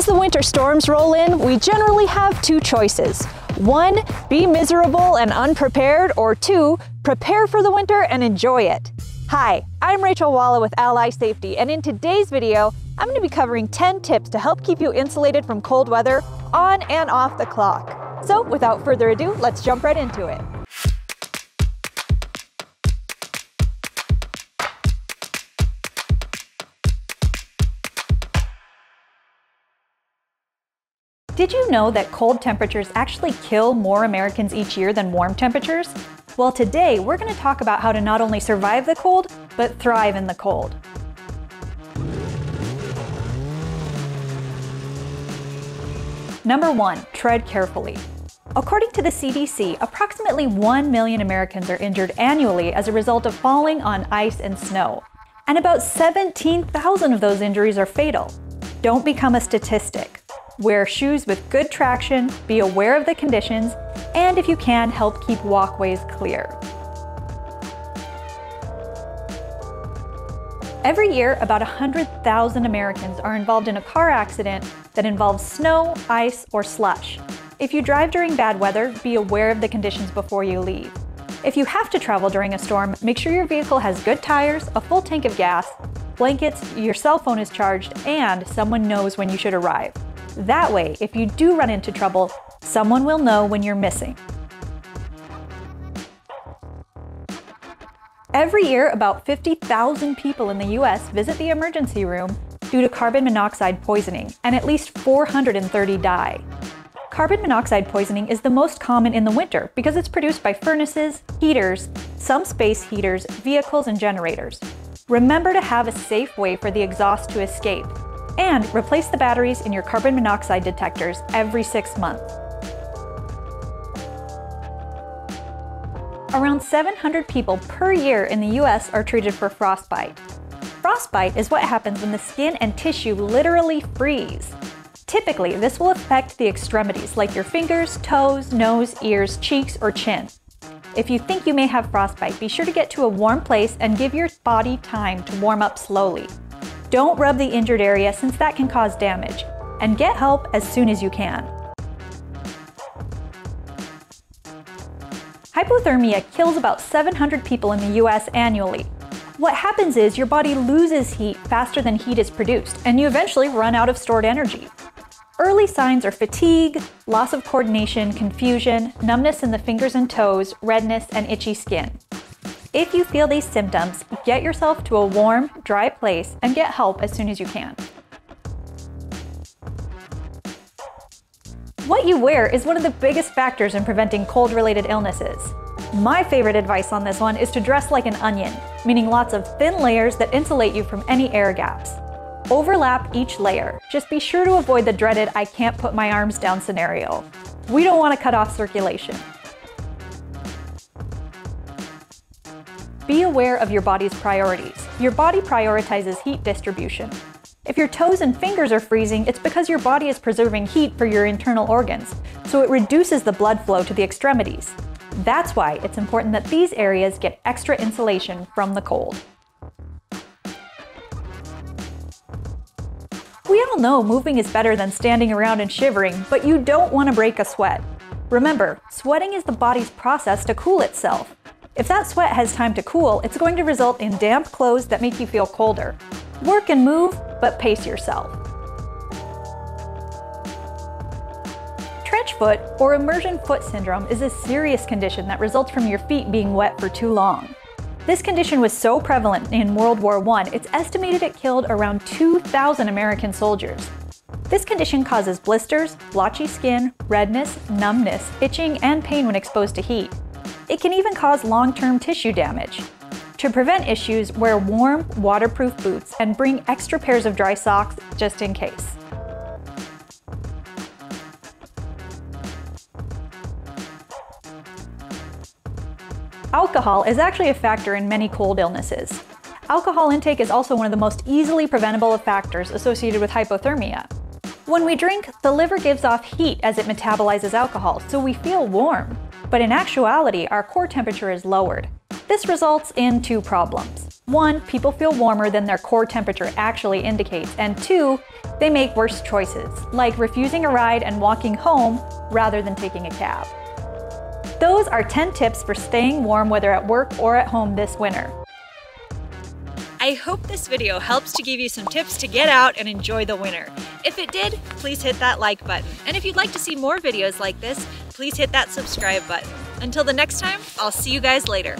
As the winter storms roll in, we generally have two choices. One, be miserable and unprepared, or two, prepare for the winter and enjoy it. Hi, I'm Rachel Walla with Ally Safety, and in today's video, I'm going to be covering 10 tips to help keep you insulated from cold weather on and off the clock. So without further ado, let's jump right into it. Did you know that cold temperatures actually kill more Americans each year than warm temperatures? Well, today we're going to talk about how to not only survive the cold, but thrive in the cold. Number 1. Tread carefully. According to the CDC, approximately 1 million Americans are injured annually as a result of falling on ice and snow. And about 17,000 of those injuries are fatal. Don't become a statistic. Wear shoes with good traction, be aware of the conditions, and if you can, help keep walkways clear. Every year, about 100,000 Americans are involved in a car accident that involves snow, ice, or slush. If you drive during bad weather, be aware of the conditions before you leave. If you have to travel during a storm, make sure your vehicle has good tires, a full tank of gas, blankets, your cell phone is charged, and someone knows when you should arrive. That way, if you do run into trouble, someone will know when you're missing. Every year, about 50,000 people in the US visit the emergency room due to carbon monoxide poisoning, and at least 430 die. Carbon monoxide poisoning is the most common in the winter because it's produced by furnaces, heaters, some space heaters, vehicles, and generators. Remember to have a safe way for the exhaust to escape. And replace the batteries in your carbon monoxide detectors every 6 months. Around 700 people per year in the US are treated for frostbite. Frostbite is what happens when the skin and tissue literally freeze. Typically, this will affect the extremities like your fingers, toes, nose, ears, cheeks, or chin. If you think you may have frostbite, be sure to get to a warm place and give your body time to warm up slowly. Don't rub the injured area since that can cause damage, and get help as soon as you can. Hypothermia kills about 700 people in the US annually. What happens is your body loses heat faster than heat is produced, and you eventually run out of stored energy. Early signs are fatigue, loss of coordination, confusion, numbness in the fingers and toes, redness, and itchy skin. If you feel these symptoms, get yourself to a warm, dry place and get help as soon as you can. What you wear is one of the biggest factors in preventing cold-related illnesses. My favorite advice on this one is to dress like an onion, meaning lots of thin layers that insulate you from any air gaps. Overlap each layer. Just be sure to avoid the dreaded "I can't put my arms down" scenario. We don't want to cut off circulation. Be aware of your body's priorities. Your body prioritizes heat distribution. If your toes and fingers are freezing, it's because your body is preserving heat for your internal organs, so it reduces the blood flow to the extremities. That's why it's important that these areas get extra insulation from the cold. We all know moving is better than standing around and shivering, but you don't want to break a sweat. Remember, sweating is the body's process to cool itself. If that sweat has time to cool, it's going to result in damp clothes that make you feel colder. Work and move, but pace yourself. Trench foot or immersion foot syndrome is a serious condition that results from your feet being wet for too long. This condition was so prevalent in World War I, it's estimated it killed around 2,000 American soldiers. This condition causes blisters, blotchy skin, redness, numbness, itching, and pain when exposed to heat. It can even cause long-term tissue damage. To prevent issues, wear warm, waterproof boots and bring extra pairs of dry socks just in case. Alcohol is actually a factor in many cold illnesses. Alcohol intake is also one of the most easily preventable factors associated with hypothermia. When we drink, the liver gives off heat as it metabolizes alcohol, so we feel warm. But in actuality, our core temperature is lowered. This results in two problems. One, people feel warmer than their core temperature actually indicates, and two, they make worse choices, like refusing a ride and walking home rather than taking a cab. Those are 10 tips for staying warm whether at work or at home this winter. I hope this video helps to give you some tips to get out and enjoy the winter. If it did, please hit that like button. And if you'd like to see more videos like this, please hit that subscribe button. Until the next time, I'll see you guys later.